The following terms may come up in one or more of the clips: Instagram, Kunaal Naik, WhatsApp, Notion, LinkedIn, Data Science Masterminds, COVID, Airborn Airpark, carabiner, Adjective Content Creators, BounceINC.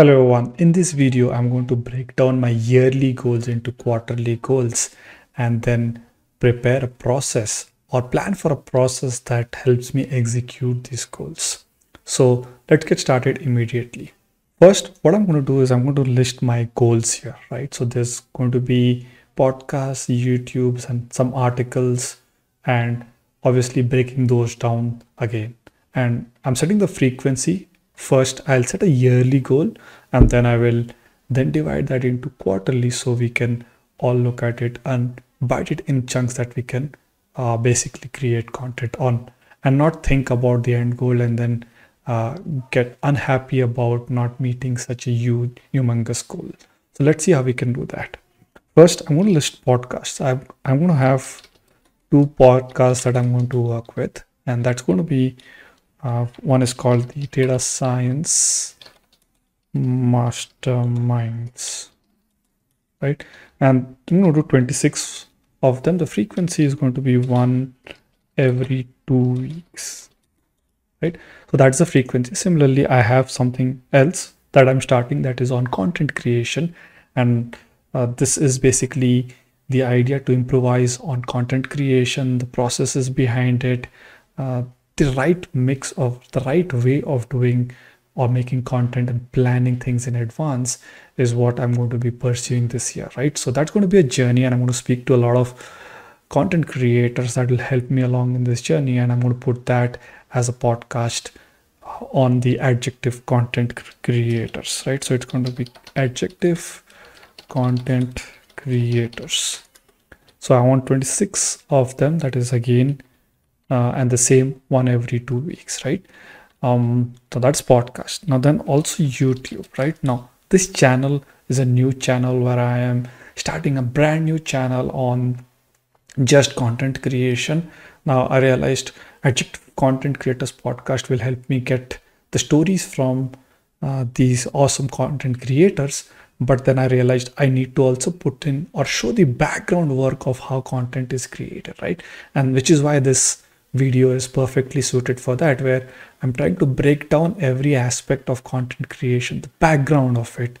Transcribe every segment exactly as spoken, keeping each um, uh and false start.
Hello everyone, in this video I'm going to break down my yearly goals into quarterly goals and then prepare a process or plan for a process that helps me execute these goals. So let's get started immediately. First, what I'm going to do is I'm going to list my goals here, right? So there's going to be podcasts, YouTubes, and some articles, and obviously breaking those down again. And I'm setting the frequency. First, I'll set a yearly goal and then I will then divide that into quarterly so we can all look at it and bite it in chunks that we can uh, basically create content on and not think about the end goal and then uh, get unhappy about not meeting such a huge, humongous goal. So let's see how we can do that. First, I'm going to list podcasts. I'm, I'm going to have two podcasts that I'm going to work with, and that's going to be Uh, one is called the Data Science Masterminds, right? And I'm going to do twenty-six of them. The frequency is going to be one every two weeks, right? So that's the frequency. Similarly, I have something else that I'm starting that is on content creation. And uh, this is basically the idea to improvise on content creation, the processes behind it, uh, the right mix of the right way of doing or making content and planning things in advance is what I'm going to be pursuing this year, right? So that's going to be a journey, and I'm going to speak to a lot of content creators that will help me along in this journey, and I'm going to put that as a podcast on the Adjective Content Creators, right? So it's going to be Adjective Content Creators. So I want twenty-six of them. That is again Uh, and the same one every two weeks, right? Um, so that's podcast. Now then also YouTube, right? Now this channel is a new channel where I am starting a brand new channel on just content creation. Now I realized Adjective Content Creators podcast will help me get the stories from uh, these awesome content creators. But then I realized I need to also put in or show the background work of how content is created, right? And which is why this video is perfectly suited for that, where I'm trying to break down every aspect of content creation, the background of it,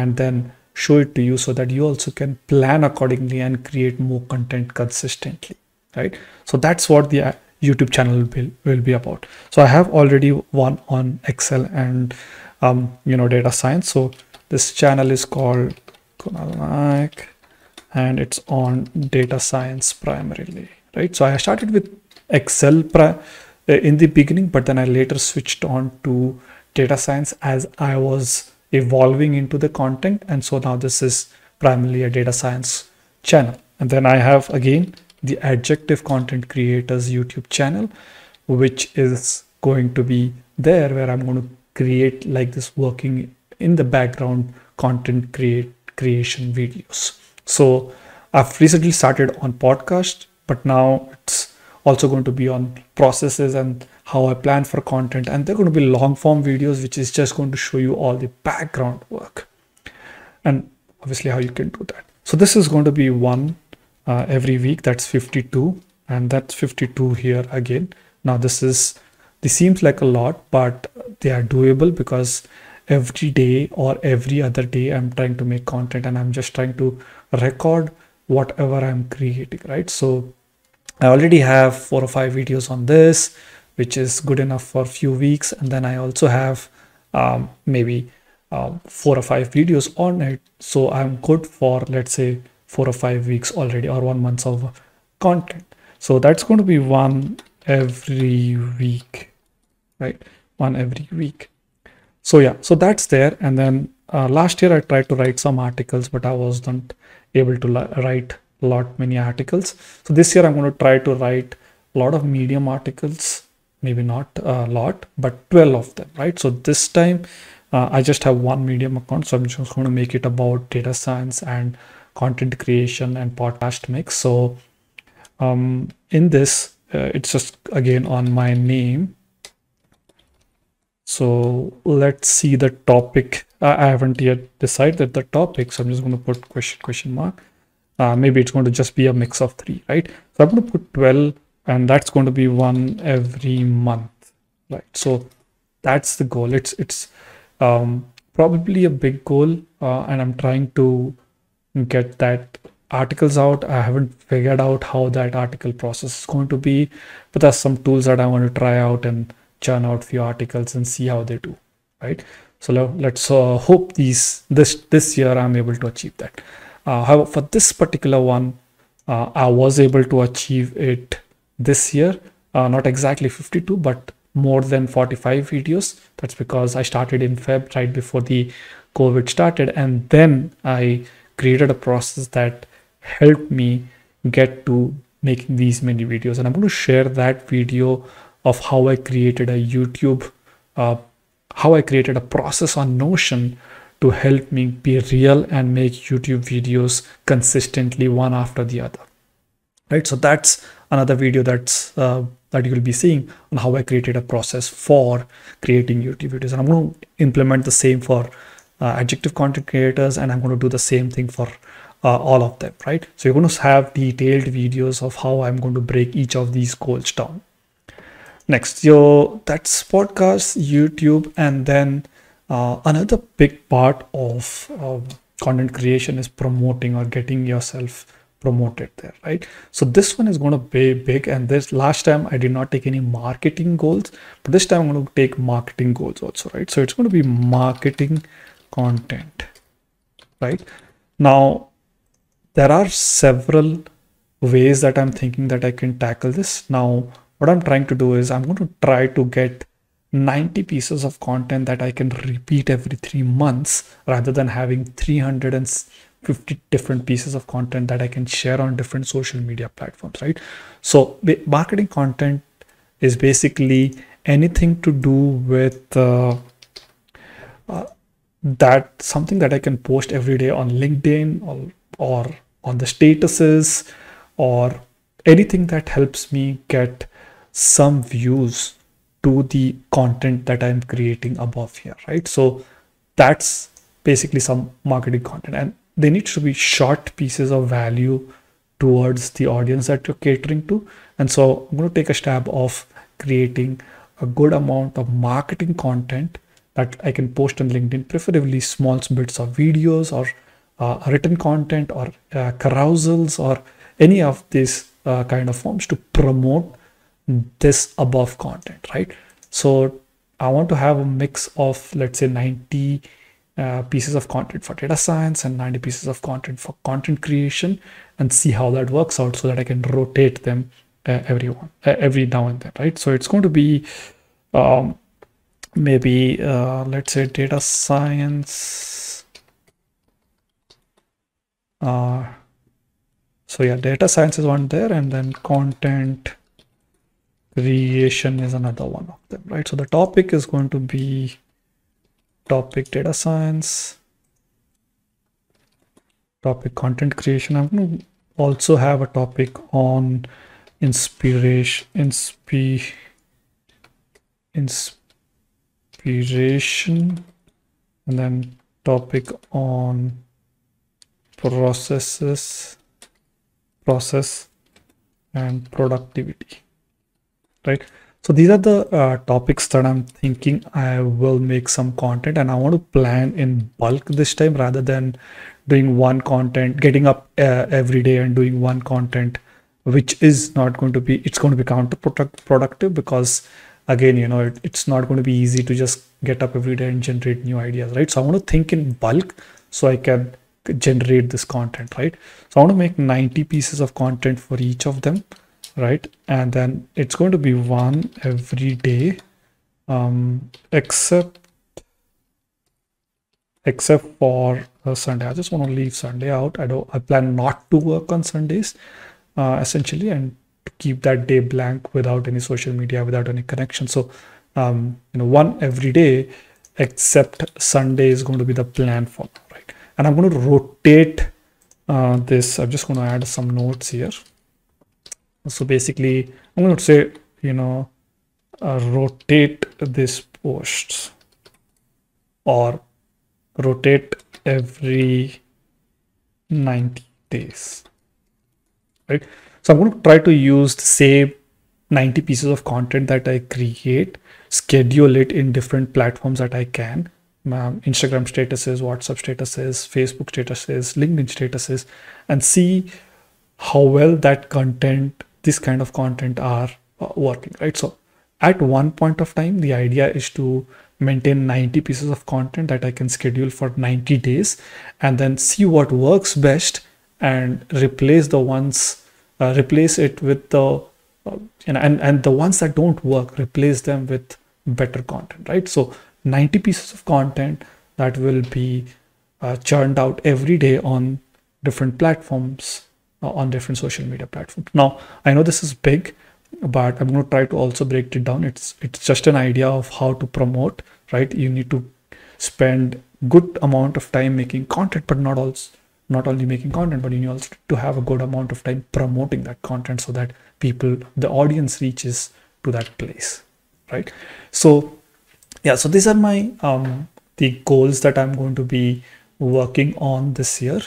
and then show it to you so that you also can plan accordingly and create more content consistently, right? So that's what the YouTube channel will be about. So I have already one on Excel and um, you know, data science. So this channel is called Kunaal Naik and it's on data science primarily, right? So I started with Excel in the beginning, but then I later switched on to data science as I was evolving into the content. And so now this is primarily a data science channel. And then I have again the Adjective Content Creators YouTube channel, which is going to be there where I'm going to create like this working in the background content create creation videos. So I've recently started on podcast, but now it's also going to be on processes and how I plan for content, and they're going to be long form videos, which is just going to show you all the background work and obviously how you can do that. So this is going to be one uh, every week. That's fifty-two, and that's fifty-two here again. Now this is, this seems like a lot, but they are doable because every day or every other day I'm trying to make content, and I'm just trying to record whatever I'm creating, right? So I already have four or five videos on this, which is good enough for a few weeks. And then I also have um, maybe um, four or five videos on it. So I'm good for, let's say, four or five weeks already, or one month of content. So that's going to be one every week, right? One every week. So yeah, so that's there. And then uh, last year I tried to write some articles, but I wasn't able to write lot many articles. So this year I'm going to try to write a lot of medium articles, maybe not a lot, but twelve of them, right? So this time uh, I just have one medium account, so I'm just going to make it about data science and content creation and podcast mix. So um in this uh, it's just again on my name. So let's see the topic. uh, I haven't yet decided the topic, so I'm just going to put question question mark. Uh, maybe it's going to just be a mix of three, right? So I'm going to put twelve, and that's going to be one every month, right? So that's the goal. It's it's um, probably a big goal, uh, and I'm trying to get that articles out. I haven't figured out how that article process is going to be, but there's some tools that I want to try out and churn out few articles and see how they do, right? So let's uh, hope these this this year I'm able to achieve that. Uh, however, for this particular one, uh, I was able to achieve it this year, uh, not exactly fifty-two, but more than forty-five videos. That's because I started in Feb, right before the COVID started, and then I created a process that helped me get to making these many videos. And I'm going to share that video of how I created a YouTube, uh, how I created a process on Notion to help me be real and make YouTube videos consistently one after the other, right? So that's another video that's uh, that you will be seeing on how I created a process for creating YouTube videos. And I'm going to implement the same for uh, Adjective Content Creators, and I'm going to do the same thing for Uh, all of them, right? So you're going to have detailed videos of how I'm going to break each of these goals down. Next, so that's podcasts, YouTube, and then uh, another big part of uh, content creation is promoting or getting yourself promoted there, right? So this one is going to be big, and this last time I did not take any marketing goals, but this time I'm going to take marketing goals also, right? So it's going to be marketing content, right? Now, there are several ways that I'm thinking that I can tackle this. Now, what I'm trying to do is I'm going to try to get ninety pieces of content that I can repeat every three months rather than having three hundred fifty different pieces of content that I can share on different social media platforms, right? So marketing content is basically anything to do with uh, uh, that something that I can post every day on LinkedIn or, or on the statuses or anything that helps me get some views to the content that I'm creating above here, right? So that's basically some marketing content, and they need to be short pieces of value towards the audience that you're catering to. And so I'm going to take a stab of creating a good amount of marketing content that I can post on LinkedIn, preferably small bits of videos or Uh, written content or uh, carousels or any of these uh, kind of forms to promote this above content, right? So I want to have a mix of, let's say, ninety uh, pieces of content for data science and ninety pieces of content for content creation, and see how that works out so that I can rotate them uh, every one, uh, every now and then, right? So it's going to be um, maybe uh, let's say data science. Uh, so yeah, data science is one there, and then content creation is another one of them, right? So the topic is going to be topic data science, topic content creation. I'm going to also have a topic on inspiration, inspi, inspiration, and then topic on processes, process and productivity, right? So these are the uh, topics that I'm thinking I will make some content, and I want to plan in bulk this time rather than doing one content, getting up uh, every day and doing one content, which is not going to be, it's going to be counterproductive, because again, you know, it, it's not going to be easy to just get up every day and generate new ideas, right? So I want to think in bulk so I can generate this content, right? So I want to make ninety pieces of content for each of them, right? And then it's going to be one every day, um, except except for uh, Sunday. I just want to leave Sunday out. I don't. I plan not to work on Sundays, uh, essentially, and keep that day blank without any social media, without any connection. So um, you know, one every day, except Sunday is going to be the plan for me, right? And I'm going to rotate uh, this. I'm just going to add some notes here. So basically, I'm going to say, you know, uh, rotate this posts or rotate every ninety days, right? So I'm going to try to use the same ninety pieces of content that I create, schedule it in different platforms that I can, um, Instagram statuses, WhatsApp statuses, Facebook statuses, LinkedIn statuses, and see how well that content, this kind of content are uh, working, right? So at one point of time, the idea is to maintain ninety pieces of content that I can schedule for ninety days, and then see what works best and replace the ones, uh, replace it with the, uh, and, and, and the ones that don't work, replace them with better content, right? So ninety pieces of content that will be uh, churned out every day on different platforms, uh, on different social media platforms. Now, I know this is big, but I'm going to try to also break it down. It's it's just an idea of how to promote, right? You need to spend good amount of time making content, but not also not only making content, but you need also to have a good amount of time promoting that content so that people, the audience reaches to that place, right? So yeah, so these are my um, the goals that I'm going to be working on this year.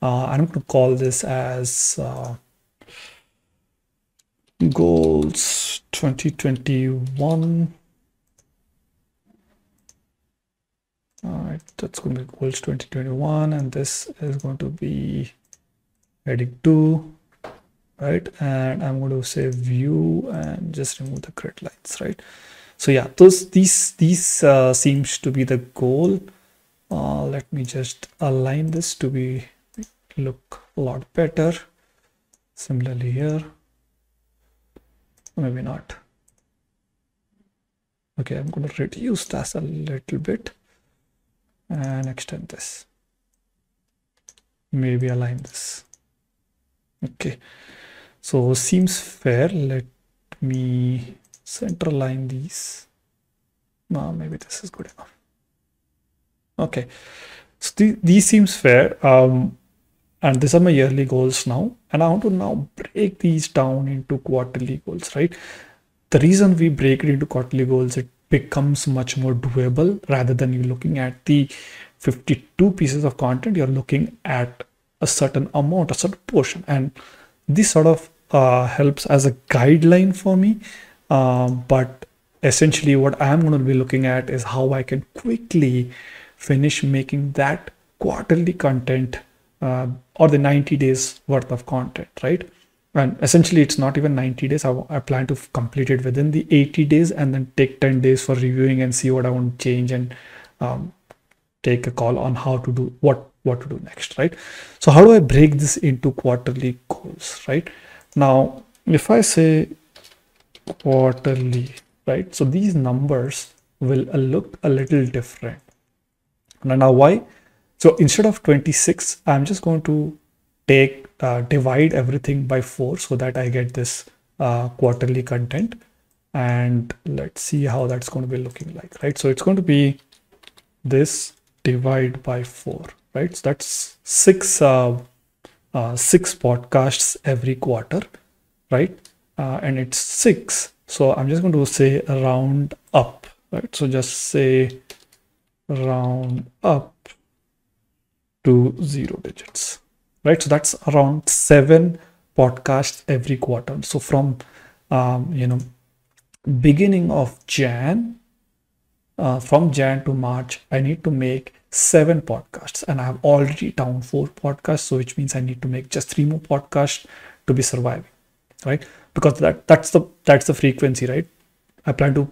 Uh, I'm going to call this as uh, Goals twenty twenty-one. All right, that's going to be goals twenty twenty-one, and this is going to be heading two, right? And I'm going to say view and just remove the grid lines, right? So yeah, those these these uh, seems to be the goal. Uh, let me just align this to be look a lot better. Similarly here. Maybe not. Okay, I'm going to reduce this a little bit and extend this. Maybe align this. Okay, so seems fair. Let me center line these. No, maybe this is good enough. Okay, so th these seems fair. Um, And these are my yearly goals now. And I want to now break these down into quarterly goals, right? The reason we break it into quarterly goals, it becomes much more doable rather than you looking at the fifty-two pieces of content, you're looking at a certain amount, a certain portion. And this sort of uh, helps as a guideline for me. Uh, but essentially what I'm going to be looking at is how I can quickly finish making that quarterly content Uh, or the ninety days worth of content, right? And essentially it's not even ninety days. I, I plan to complete it within the eighty days and then take ten days for reviewing and see what I want to change and um, take a call on how to do what what to do next, right? So how do I break this into quarterly goals, right? Now if I say quarterly, right, so these numbers will look a little different. Now why? So instead of twenty-six, I'm just going to take, uh, divide everything by four so that I get this uh, quarterly content. And let's see how that's going to be looking like, right? So it's going to be this divide by four, right? So that's six, uh, uh, six podcasts every quarter, right? Uh, and it's six. So I'm just going to say round up, right? So just say round up to zero digits, right? So that's around seven podcasts every quarter. So from um, you know, beginning of Jan, uh, from Jan to March, I need to make seven podcasts, and I have already down four podcasts. So which means I need to make just three more podcasts to be surviving, right? Because that that's the that's the frequency, right? I plan to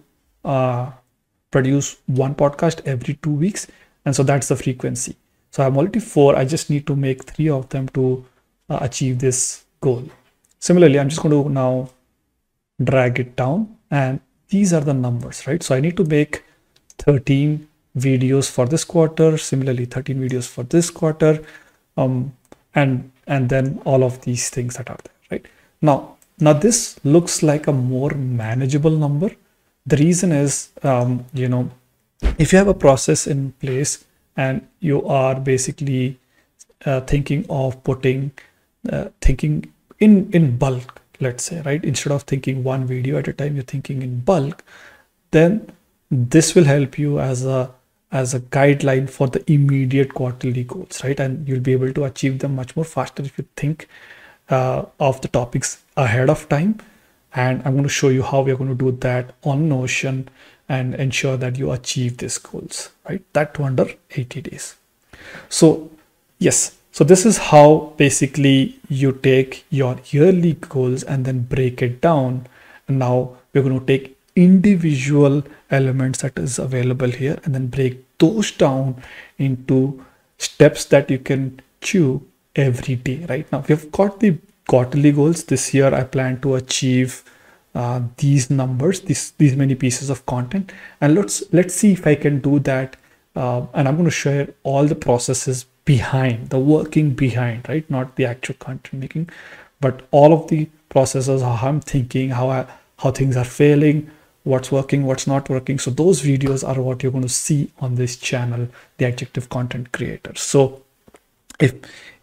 uh, produce one podcast every two weeks, and so that's the frequency. So I'm already four, I just need to make three of them to uh, achieve this goal. Similarly, I'm just going to now drag it down, and these are the numbers, right? So I need to make thirteen videos for this quarter, similarly thirteen videos for this quarter, um, and and then all of these things that are there, right? Now, now this looks like a more manageable number. The reason is, um, you know, if you have a process in place, and you are basically uh, thinking of putting, uh, thinking in, in bulk, let's say, right? Instead of thinking one video at a time, you're thinking in bulk, then this will help you as a, as a guideline for the immediate quarterly goals, right? And you'll be able to achieve them much more faster if you think uh, of the topics ahead of time. And I'm going to show you how we're going to do that on Notion and ensure that you achieve these goals, right? That under eighty days. So yes, so this is how basically you take your yearly goals and then break it down. And now we're going to take individual elements that is available here and then break those down into steps that you can chew every day. Right now we've got the quarterly goals. This year I plan to achieve uh, these numbers, these these many pieces of content, and let's let's see if I can do that. Uh, and I'm going to share all the processes behind, the working behind, right? Not the actual content making, but all of the processes, how I'm thinking, how I, how things are failing, what's working, what's not working. So those videos are what you're going to see on this channel, the Adjective Content Creators. So if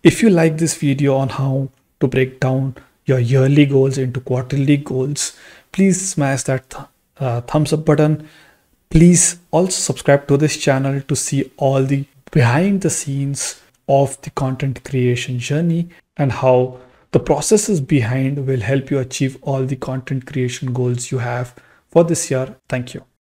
if you like this video on how to break down your yearly goals into quarterly goals, please smash that th uh, thumbs up button. Please also subscribe to this channel to see all the behind the scenes of the content creation journey and how the processes behind will help you achieve all the content creation goals you have for this year. Thank you.